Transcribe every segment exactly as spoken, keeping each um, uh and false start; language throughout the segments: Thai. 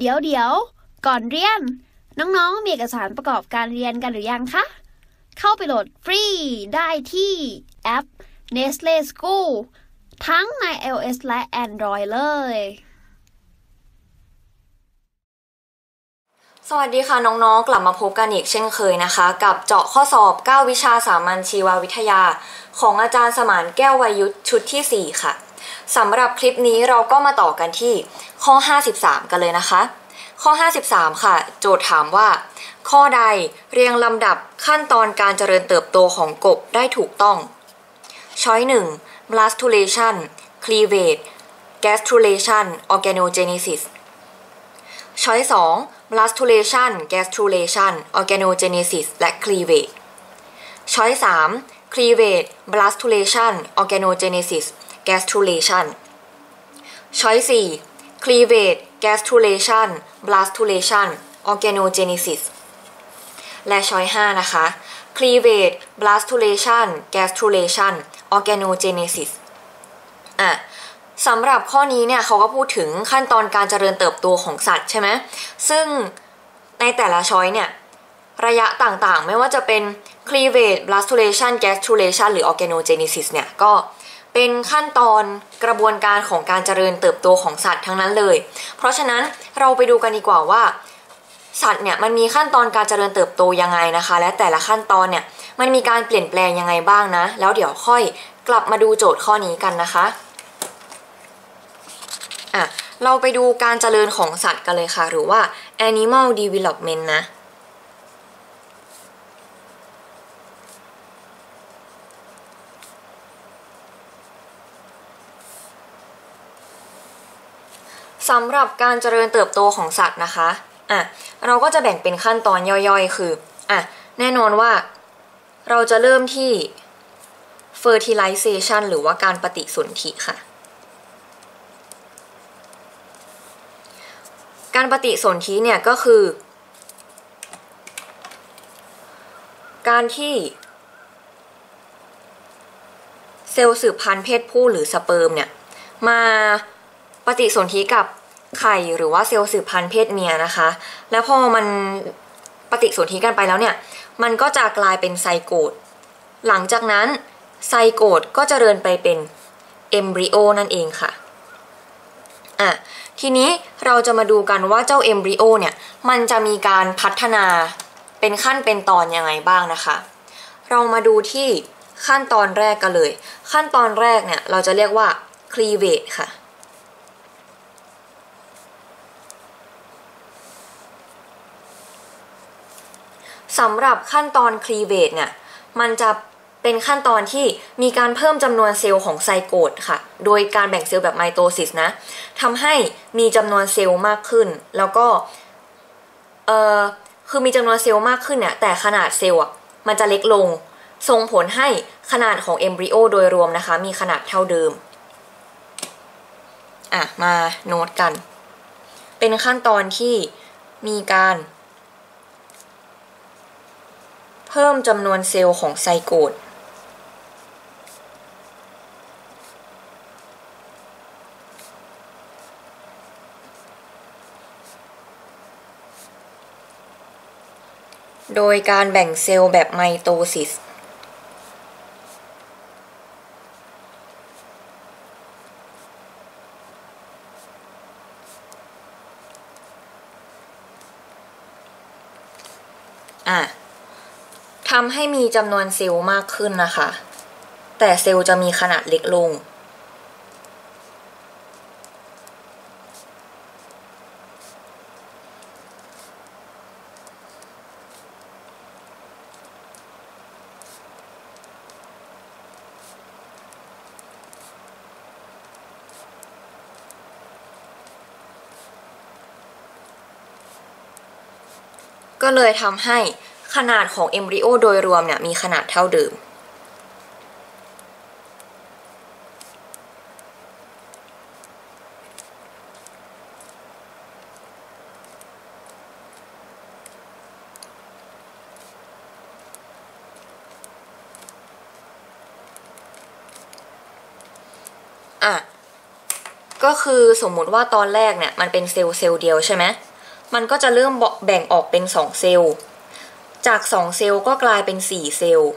เดี๋ยวเดี๋ยวก่อนเรียนน้องๆมีเอกสารประกอบการเรียนกันหรือยังคะเข้าไปโหลดฟรีได้ที่แอป Nestle School ทั้งใน iOS และ Android เลยสวัสดีค่ะน้องๆกลับมาพบกันอีกเช่นเคยนะคะกับเจาะข้อสอบเก้าวิชาสามัญชีววิทยาของอาจารย์สมานแก้ววายุทธชุดที่สี่ค่ะสำหรับคลิปนี้เราก็มาต่อกันที่ข้อห้าสิบสามกันเลยนะคะข้อห้าสิบสามค่ะโจทย์ถามว่าข้อใดเรียงลำดับขั้นตอนการเจริญเติบโตของกบได้ถูกต้องช้อยหนึ่ง blastulation cleavage gastrulation organogenesis ช้อยสองblastulation gastrulation organogenesis และ cleavage ช้อยสาม cleavage blastulation organogenesis gastrulation ช้อยสี่ cleavage gastrulation blastulation organogenesis และช้อยห้านะคะ cleavage blastulation gastrulation organogenesis อ่ะสำหรับข้อนี้เนี่ยเขาก็พูดถึงขั้นตอนการเจริญเติบโตของสัตว์ใช่ไหมซึ่งในแต่ละช้อยเนี่ยระยะต่างๆไม่ว่าจะเป็น cleavage blastulation gastrulation หรือ organogenesis เนี่ยก็เป็นขั้นตอนกระบวนการของการเจริญเติบโตของสัตว์ทั้งนั้นเลยเพราะฉะนั้นเราไปดูกันดีกว่าว่าสัตว์เนี่ยมันมีขั้นตอนการเจริญเติบโตยังไงนะคะและแต่ละขั้นตอนเนี่ยมันมีการเปลี่ยนแปลงยังไงบ้างนะแล้วเดี๋ยวค่อยกลับมาดูโจทย์ข้อนี้กันนะคะอ่ะเราไปดูการเจริญของสัตว์กันเลยค่ะหรือว่า animal development นะสำหรับการเจริญเติบโตของสัตว์นะคะอ่ะเราก็จะแบ่งเป็นขั้นตอนย่อยๆคืออ่ะแน่นอนว่าเราจะเริ่มที่ fertilization หรือว่าการปฏิสนธิค่ะการปฏิสนธิเนี่ยก็คือการที่เซลล์สืบพันธุ์เพศผู้หรือสเปิร์มเนี่ยมาปฏิสนธิกับไข่หรือว่าเซลล์สืบพันธุ์เพศเมียนะคะแล้วพอมันปฏิสนธิกันไปแล้วเนี่ยมันก็จะกลายเป็นไซโกตหลังจากนั้นไซโกตก็เจริญไปเป็นเอมบริโอนั่นเองค่ะอ่ะทีนี้เราจะมาดูกันว่าเจ้าเอมบริโอเนี่ยมันจะมีการพัฒนาเป็นขั้นเป็นตอนยังไงบ้างนะคะเรามาดูที่ขั้นตอนแรกกันเลยขั้นตอนแรกเนี่ยเราจะเรียกว่า cleavage ค่ะสำหรับขั้นตอน cleavage เนี่ยมันจะเป็นขั้นตอนที่มีการเพิ่มจำนวนเซลล์ของไซโกตค่ะโดยการแบ่งเซลล์แบบไมโทซิสนะทำให้มีจำนวนเซลล์มากขึ้นแล้วก็เอ่อคือมีจำนวนเซลล์มากขึ้นเนี่ยแต่ขนาดเซลล์มันจะเล็กลงส่งผลให้ขนาดของเอมบริโอโดยรวมนะคะมีขนาดเท่าเดิมอ่ะมาโน้ตกันเป็นขั้นตอนที่มีการเพิ่มจำนวนเซลล์ของไซโกตโดยการแบ่งเซลล์แบบไมโทซิสอ่ะทำให้มีจำนวนเซลล์มากขึ้นนะคะแต่เซลล์จะมีขนาดเล็กลงก็เลยทำให้ขนาดของเอมบริโอโดยรวมเนี่ยมีขนาดเท่าเดิมอ่ะ ก็คือสมมุติว่าตอนแรกเนี่ยมันเป็นเซลล์เซลล์เดียวใช่ไหมมันก็จะเริ่มแบ่งออกเป็นสองเซลล์จากสองเซลล์ก็กลายเป็นสี่เซลล์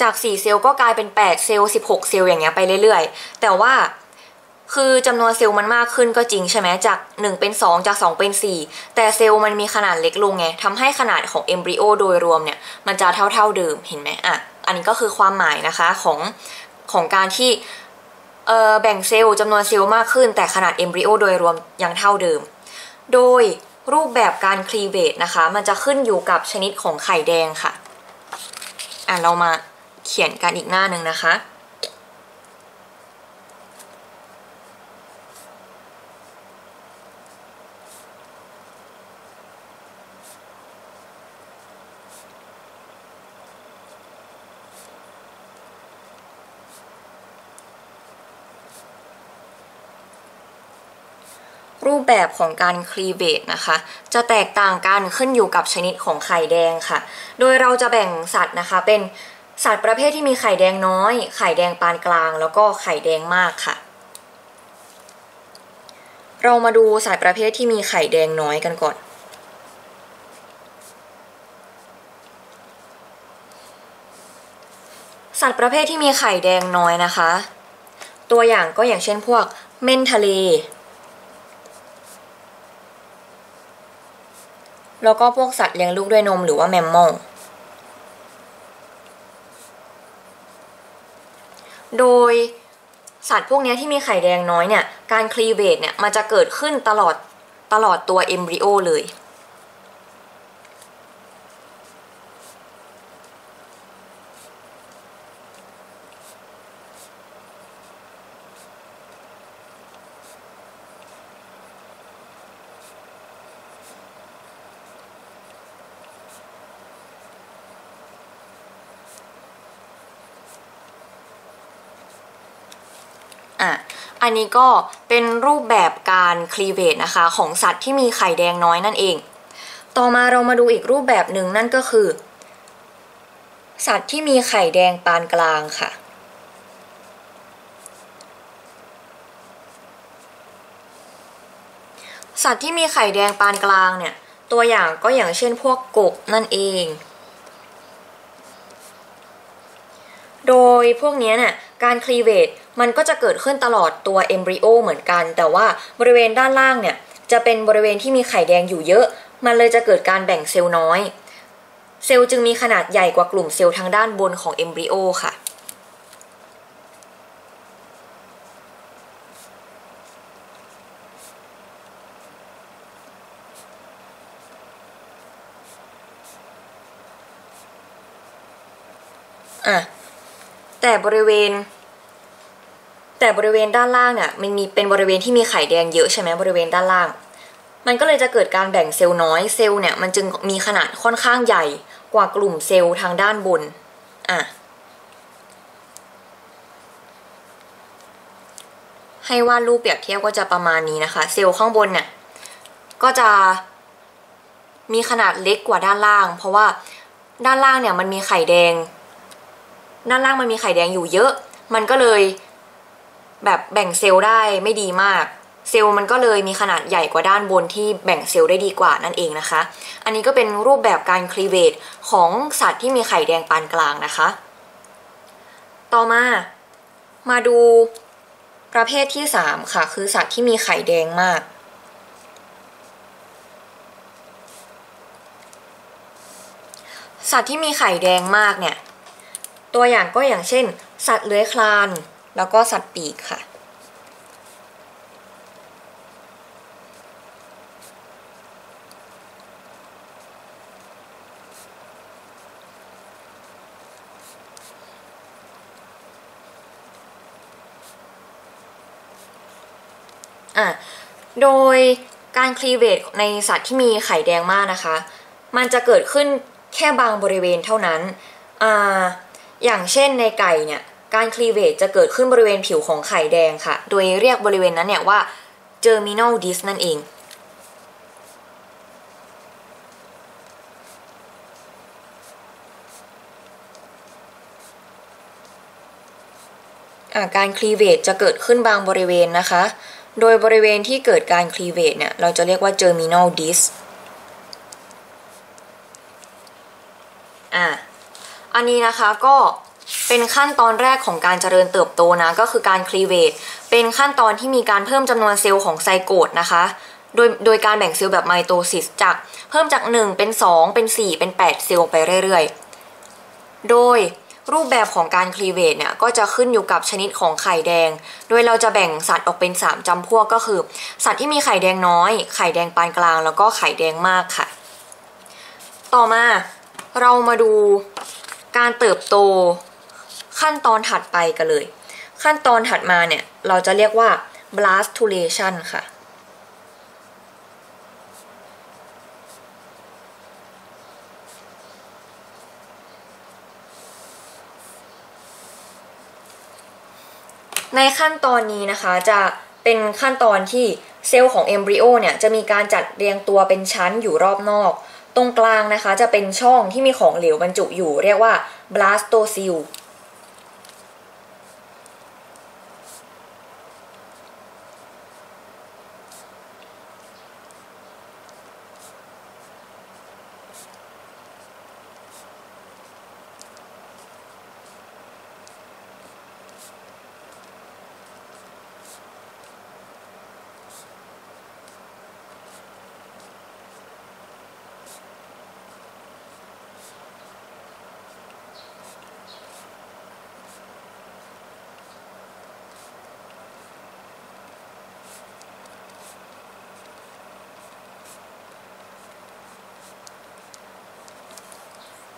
จากสี่เซลล์ก็กลายเป็นแปดเซลล์สิบหกเซลล์อย่างเงี้ยไปเรื่อยๆแต่ว่าคือจำนวนเซลล์มันมากขึ้นก็จริงใช่ไหมจากหนึ่งเป็นสองจากสองเป็นสี่แต่เซลล์มันมีขนาดเล็กลงไงทำให้ขนาดของเอมบริโอโดยรวมเนี่ยมันจะเท่าๆเดิมเห็นไหมอ่ะอันนี้ก็คือความหมายนะคะของของการที่เอ่อแบ่งเซลล์จำนวนเซลล์มากขึ้นแต่ขนาดเอมบริโอโดยรวมยังเท่าเดิมโดยรูปแบบการคลีเวจนะคะมันจะขึ้นอยู่กับชนิดของไข่แดงค่ะอ่ะเรามาเขียนกันอีกหน้าหนึ่งนะคะรูปแบบของการคลีเวจนะคะจะแตกต่างกันขึ้นอยู่กับชนิดของไข่แดงค่ะโดยเราจะแบ่งสัตว์นะคะเป็นสัตว์ประเภทที่มีไข่แดงน้อยไข่แดงปานกลางแล้วก็ไข่แดงมากค่ะเรามาดูสัตว์ประเภทที่มีไข่แดงน้อยกันก่อนสัตว์ประเภทที่มีไข่แดงน้อยนะคะตัวอย่างก็อย่างเช่นพวกเม่นทะเลแล้วก็พวกสัตว์เลี้ยงลูกด้วยนมหรือว่าแมมมอลโดยสัตว์พวกนี้ที่มีไข่แดงน้อยเนี่ยการคลีเวจเนี่ยมันจะเกิดขึ้นตลอดตลอดตัวเอมบริโอเลยอันนี้ก็เป็นรูปแบบการคลีเวจนะคะของสัตว์ที่มีไข่แดงน้อยนั่นเองต่อมาเรามาดูอีกรูปแบบหนึ่งนั่นก็คือสัตว์ที่มีไข่แดงปานกลางค่ะสัตว์ที่มีไข่แดงปานกลางเนี่ยตัวอย่างก็อย่างเช่นพวกกบนั่นเองโดยพวกนี้เนี่ยการคลีเวจมันก็จะเกิดขึ้นตลอดตัวเอมบริโอเหมือนกันแต่ว่าบริเวณด้านล่างเนี่ยจะเป็นบริเวณที่มีไข่แดงอยู่เยอะมันเลยจะเกิดการแบ่งเซลล์น้อยเซลล์จึงมีขนาดใหญ่กว่ากลุ่มเซลล์ทางด้านบนของเอมบริโอค่ะอ่ะแต่บริเวณแต่บริเวณด้านล่างเนี่ยมันมีเป็นบริเวณที่มีไข่แดงเยอะใช่ไหมบริเวณด้านล่างมันก็เลยจะเกิดการแบ่งเซลล์น้อยเซลล์เนี่ยมันจึงมีขนาดค่อนข้างใหญ่กว่ากลุ่มเซลล์ทางด้านบนอ่ะให้วาดรูปเปรียบเทียบก็จะประมาณนี้นะคะเซลล์ข้างบนเนี่ยก็จะมีขนาดเล็กกว่าด้านล่างเพราะว่าด้านล่างเนี่ยมันมีไข่แดงด้านล่างมันมีไข่แดงอยู่เยอะมันก็เลยแบบแบ่งเซลล์ได้ไม่ดีมากเซลล์มันก็เลยมีขนาดใหญ่กว่าด้านบนที่แบ่งเซลล์ได้ดีกว่านั่นเองนะคะอันนี้ก็เป็นรูปแบบการคลีเวจของสัตว์ที่มีไข่แดงปานกลางนะคะต่อมามาดูประเภทที่สามค่ะคือสัตว์ที่มีไข่แดงมากสัตว์ที่มีไข่แดงมากเนี่ยตัวอย่างก็อย่างเช่นสัตว์เลื้อยคลานแล้วก็สัตว์ปีกค่ะอ่ะโดยการคลีเวจในสัตว์ที่มีไข่แดงมากนะคะมันจะเกิดขึ้นแค่บางบริเวณเท่านั้นอ่าอย่างเช่นในไก่เนี่ยการคลีเวจจะเกิดขึ้นบริเวณผิวของไข่แดงค่ะโดยเรียกบริเวณนั้นเนี่ยว่า terminal disc นั่นเอง การคลีเวจจะเกิดขึ้นบางบริเวณนะคะโดยบริเวณที่เกิดการคลีเวจเนี่ยเราจะเรียกว่าเจอร์มินัลดิสอ่ะอันนี้นะคะก็เป็นขั้นตอนแรกของการเจริญเติบโตนะก็คือการคลีเวจเป็นขั้นตอนที่มีการเพิ่มจำนวนเซลล์ของไซโกตนะคะโดยโดยการแบ่งเซลล์แบบไมโทซิสจากเพิ่มจากหนึ่งเป็นสองเป็นสี่เป็นแปดเซลล์ไปเรื่อยๆโดยรูปแบบของการคลีเวจเนี่ยก็จะขึ้นอยู่กับชนิดของไข่แดงโดยเราจะแบ่งสัตว์ออกเป็นสามจำพวกก็คือสัตว์ที่มีไข่แดงน้อยไข่แดงปานกลางแล้วก็ไข่แดงมากค่ะต่อมาเรามาดูการเติบโตขั้นตอนถัดไปกันเลยขั้นตอนถัดมาเนี่ยเราจะเรียกว่า blastulation ค่ะในขั้นตอนนี้นะคะจะเป็นขั้นตอนที่เซลล์ของเอมบริโอเนี่ยจะมีการจัดเรียงตัวเป็นชั้นอยู่รอบนอกตรงกลางนะคะจะเป็นช่องที่มีของเหลวบรรจุอยู่เรียกว่า blastocele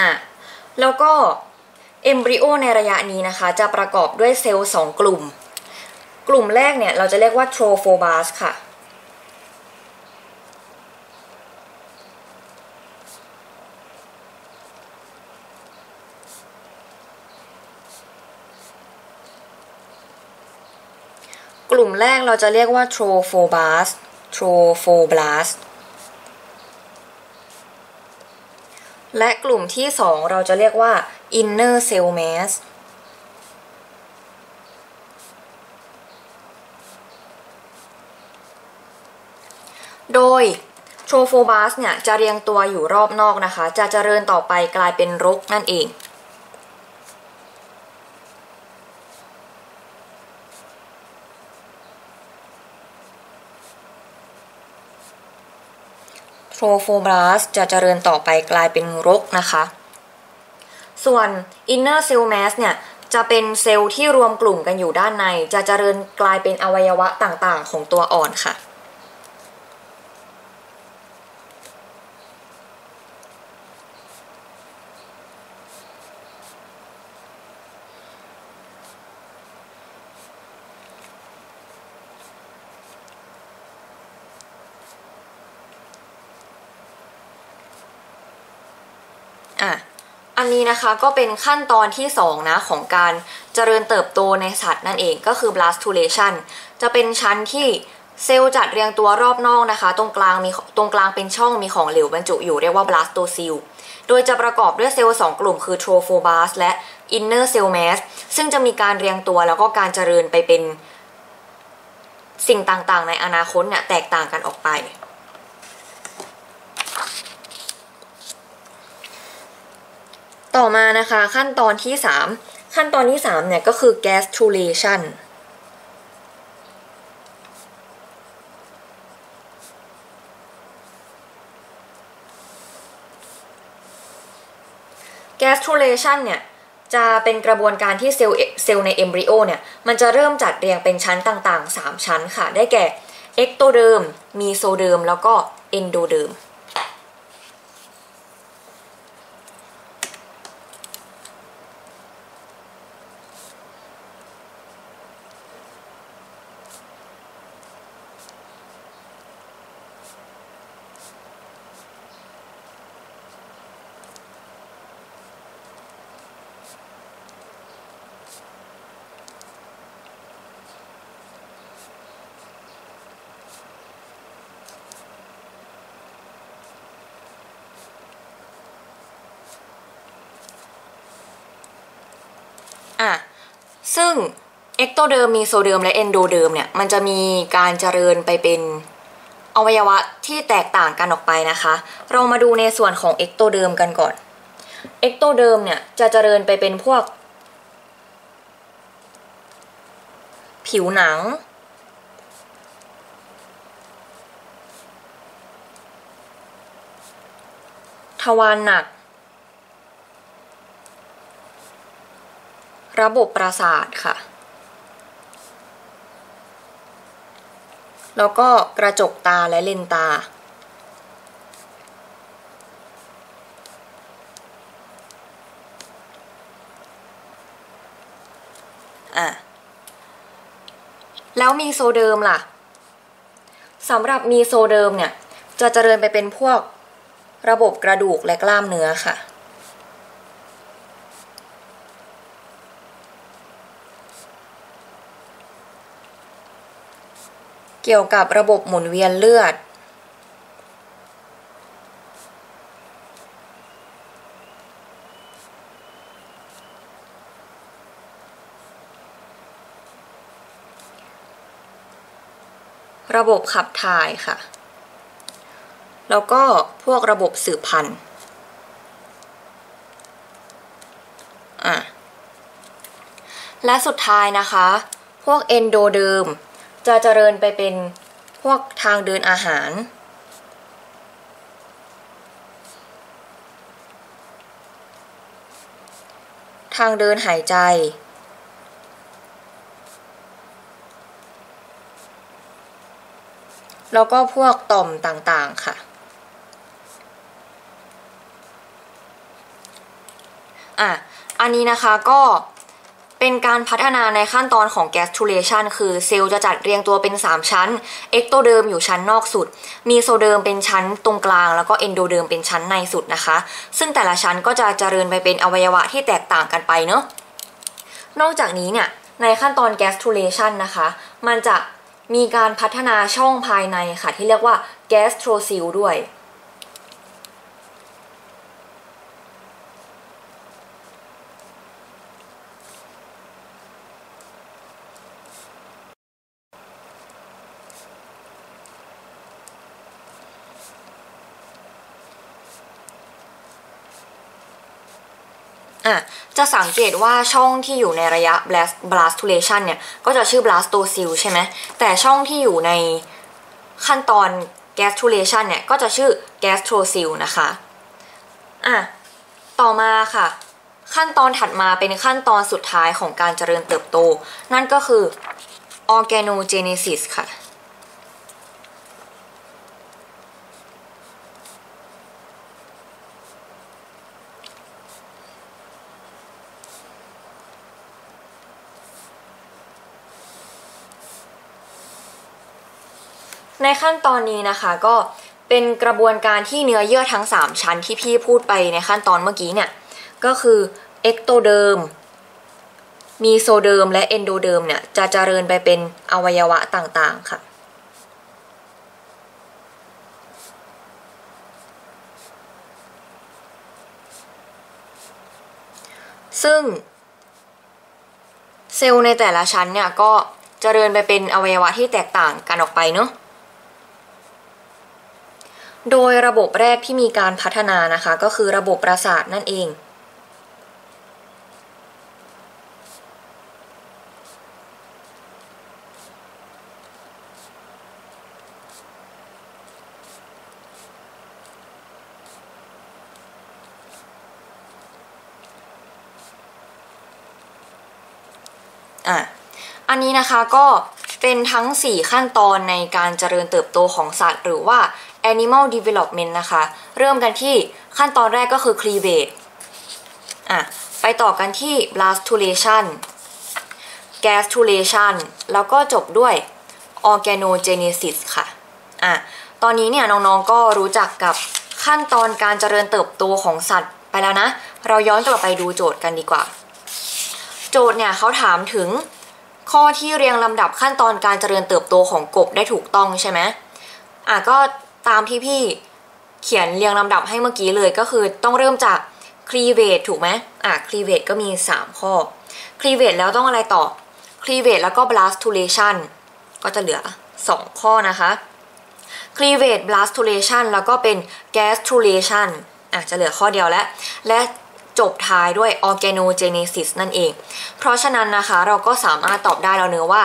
อ่ะแล้วก็เอมบริโอในระยะนี้นะคะจะประกอบด้วยเซลล์สองกลุ่มกลุ่มแรกเนี่ยเราจะเรียกว่า trophoblast ค่ะกลุ่มแรกเราจะเรียกว่า trophoblast trophoblastและกลุ่มที่สองเราจะเรียกว่า inner cell mass โดย trophoblast เนี่ยจะเรียงตัวอยู่รอบนอกนะคะจะเจริญต่อไปกลายเป็นรกนั่นเองโทรโฟบลาสจะเจริญต่อไปกลายเป็นรกนะคะส่วน inner cell mass เนี่ยจะเป็นเซลล์ที่รวมกลุ่มกันอยู่ด้านในจะเจริญกลายเป็นอวัยวะต่างๆของตัวอ่อนค่ะอันนี้นะคะก็เป็นขั้นตอนที่สองนะของการเจริญเติบโตในสัตว์นั่นเองก็คือ blastulation จะเป็นชั้นที่เซลล์จัดเรียงตัวรอบนอกนะคะตรงกลางมีตรงกลางเป็นช่องมีของเหลวบรรจุอยู่เรียกว่า blastocele โดยจะประกอบด้วยเซลล์สองกลุ่มคือ trophoblast และ inner cell mass ซึ่งจะมีการเรียงตัวแล้วก็การเจริญไปเป็นสิ่งต่างๆในอนาคตเนี่ยแตกต่างกันออกไปต่อมานะคะขั้นตอนที่สามขั้นตอนที่สามเนี่ยก็คือ gastrulation แกสทรูเลชันเนี่ยจะเป็นกระบวนการที่เซลล์เซลล์ในเอมบริโอเนี่ยมันจะเริ่มจัดเรียงเป็นชั้นต่างๆสามชั้นค่ะได้แก่ ectoderm mesoderm แล้วก็ endodermซึ่ง ectoderm mesoderm และ endoderm เนี่ยมันจะมีการเจริญไปเป็นอวัยวะที่แตกต่างกันออกไปนะคะเรามาดูในส่วนของ ectoderm กันก่อน ectoderm เนี่ยจะเจริญไปเป็นพวกผิวหนังทวารหนักระบบประสาทค่ะแล้วก็กระจกตาและเลนตาอ่ะแล้วมีโซเดิมล่ะสำหรับมีโซเดิมเนี่ยจะเจริญไปเป็นพวกระบบกระดูกและกล้ามเนื้อค่ะเกี่ยวกับระบบหมุนเวียนเลือดระบบขับถ่ายค่ะแล้วก็พวกระบบสืบพันธุ์อ่ะและสุดท้ายนะคะพวกเอนโดเดิร์มจะเจริญไปเป็นพวกทางเดินอาหารทางเดินหายใจแล้วก็พวกต่อมต่างๆค่ะอ่ะอันนี้นะคะก็เป็นการพัฒนาในขั้นตอนของ gastrulation คือเซลล์จะจัดเรียงตัวเป็นสามชั้น ectoderm อยู่ชั้นนอกสุด mesoderm เป็นชั้นตรงกลางแล้วก็ endoderm เป็นชั้นในสุดนะคะซึ่งแต่ละชั้นก็จะเจริญไปเป็นอวัยวะที่แตกต่างกันไปเนอะนอกจากนี้เนี่ยในขั้นตอน gastrulation นะคะมันจะมีการพัฒนาช่องภายในค่ะที่เรียกว่า gastrocele ด้วยจะสังเกตว่าช่องที่อยู่ในระยะ blastulation เนี่ยก็จะชื่อ blastocele ใช่ไหมแต่ช่องที่อยู่ในขั้นตอน gastrulation เนี่ยก็จะชื่อ gastrocele นะคะอ่ะต่อมาค่ะขั้นตอนถัดมาเป็นขั้นตอนสุดท้ายของการเจริญเติบโตนั่นก็คือ organogenesis ค่ะในขั้นตอนนี้นะคะก็เป็นกระบวนการที่เนื้อเยื่อทั้งสามชั้นที่พี่พูดไปในขั้นตอนเมื่อกี้เนี่ยก็คือ ectoderm mesoderm และ endoderm เนี่ยจะเจริญไปเป็นอวัยวะต่างๆค่ะซึ่งเซลล์ในแต่ละชั้นเนี่ยก็เจริญไปเป็นอวัยวะที่แตกต่างกันออกไปเนอะโดยระบบแรกที่มีการพัฒนานะคะก็คือระบบประสาทนั่นเองอ่ะอันนี้นะคะก็เป็นทั้งสี่ขั้นตอนในการเจริญเติบโตของสัตว์หรือว่าAnimal Development นะคะเริ่มกันที่ขั้นตอนแรกก็คือ Cleavage อ่ะไปต่อกันที่ Blastulation Gastrulation แล้วก็จบด้วย Organogenesis ค่ะอ่ะตอนนี้เนี่ยน้องๆก็รู้จักกับขั้นตอนการเจริญเติบโตของสัตว์ไปแล้วนะเราย้อนกลับไปดูโจทย์กันดีกว่าโจทย์เนี่ยเขาถามถึงข้อที่เรียงลำดับขั้นตอนการเจริญเติบโตของกบได้ถูกต้องใช่ไหมอ่ะก็ตามที่พี่เขียนเรียงลำดับให้เมื่อกี้เลยก็คือต้องเริ่มจาก cleavage ถูกไหมอ่ะ cleavage ก็มีสามข้อ cleavage แล้วต้องอะไรต่อ cleavage แล้วก็ blastulation ก็จะเหลือสองข้อนะคะ cleavage blastulation แล้วก็เป็น gastrulation อ่ะจะเหลือข้อเดียวและและจบท้ายด้วย organogenesis นั่นเองเพราะฉะนั้นนะคะเราก็สามารถตอบได้แล้วเนอะว่า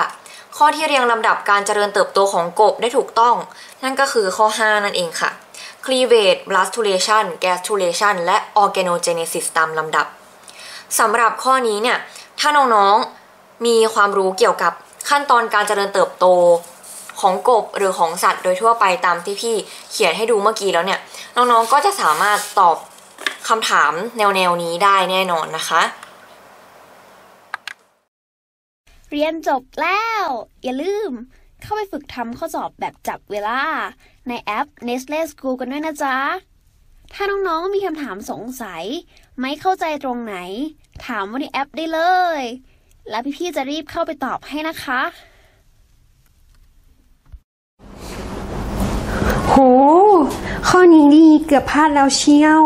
ข้อที่เรียงลำดับการเจริญเติบโตของกบได้ถูกต้องนั่นก็คือข้อห้านั่นเองค่ะ cleavage blastulation gastrulation และ organogenesis ตามลำดับสำหรับข้อนี้เนี่ยถ้าน้องๆมีความรู้เกี่ยวกับขั้นตอนการเจริญเติบโตของกบหรือของสัตว์โดยทั่วไปตามที่พี่เขียนให้ดูเมื่อกี้แล้วเนี่ยน้องๆก็จะสามารถตอบคำถามแนวๆนี้ได้แน่นอนนะคะเรียนจบแล้วอย่าลืมเข้าไปฝึกทำข้อสอบแบบจับเวลาในแอป Nestle School กันด้วยนะจ๊ะถ้าน้องๆมีคำถามสงสัยไม่เข้าใจตรงไหนถามว่าในแอปได้เลยแล้วพี่ๆจะรีบเข้าไปตอบให้นะคะโหข้อนี้ดีเกือบพลาดแล้วเชียว